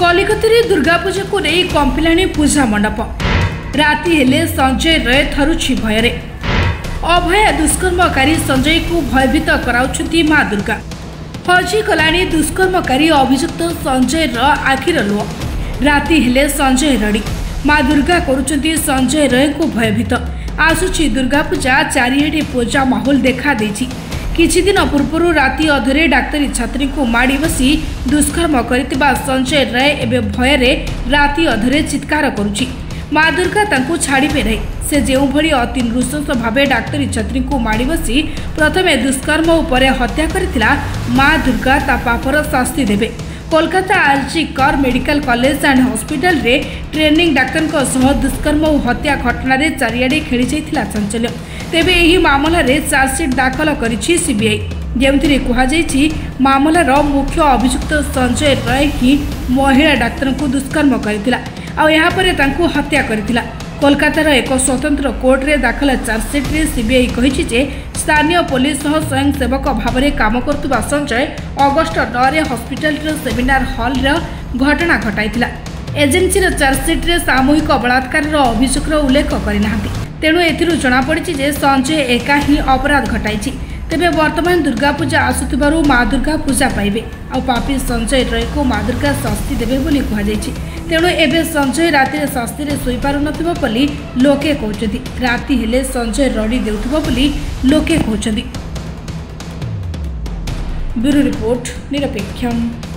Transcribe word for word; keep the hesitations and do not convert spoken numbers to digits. कलिकतार दुर्गा पूजा को नहीं कंपिलाणी पूजा मंडप राति हेले संजय रॉय थरुछि भयरे। अभया दुष्कर्मकारी संजय को भयभीत कराउछथि मां दुर्गा। हजी कलाणी दुष्कर्मकारी अभियुक्त संजय रॉय आखिर लुह। राति हेले संजय रड़ी मां दुर्गा करुछथि संजय रॉय को भयभीत। आसुछि दुर्गा पूजा, चारिआडे पूजा माहौल देखा देछि। किछि दिन पूर्व राति अधरे डाक्तरी छात्री को माड़ी बसी दुष्कर्म करितबा संजय रॉय एबे भयरे राति अधरे चित्कार करुछि। मां दुर्गा तांको छाड़ीबे नै। से जो भली अति नृशंस भावे डाक्तरी छात्री को माड़ी बसी प्रथमे दुष्कर्म उपरे हत्या करितिला मां दुर्गा ता पापर शास्ति देबे। Kolkata RG Kar medical college and hospital रे ट्रेनिंग डाक्तर सह दुष्कर्म और हत्या घटन चारिआडे खेली जाइथिला चांचल्य। तेबे एही मामला रे चार्जसीट दाखल करिछि सीबीआई। जेमथिरे कुहाଯାଇଛି मामलार मुख्य अभियुक्त संजय रॉय ही महिला डाक्तर को दुष्कर्म करितिला आ यहाँ पर तांको हत्या करितिला। कोलकातार एक स्वतंत्र कोर्टे दाखल चार्जसीट रे सीबीआई कहिछि जे स्थानीय पुलिस सह स्वयंसेवक भाव में काम करुवा संजय अगस्ट नौ रे हॉस्पिटल रे सेमिनार हॉल रे घटना घटाइतिला। एजेन्सी रे चार्जसीट रे सामूहिक बलात्कार रो अभियोग रो उल्लेख करिनाहंती। तेणु एथिरु जणा पड़िछि जे संजय एका ही अपराध घटाइछि। तेबे वर्तमान दुर्गा पूजा आसुथिबारु मां दुर्गा पूजा पाइबे आ पापी संजय रॉय को मां दुर्गा शास्ति देबे बोली कहा जायछि। तेणु एबे संजय राति शास्ति रे सोई पारु नथिबो बोली लोके कहउछथि। राति हेले संजय रडी देउथिबो बोली लोके कहउछथि। Bureau report निरपेक्षम।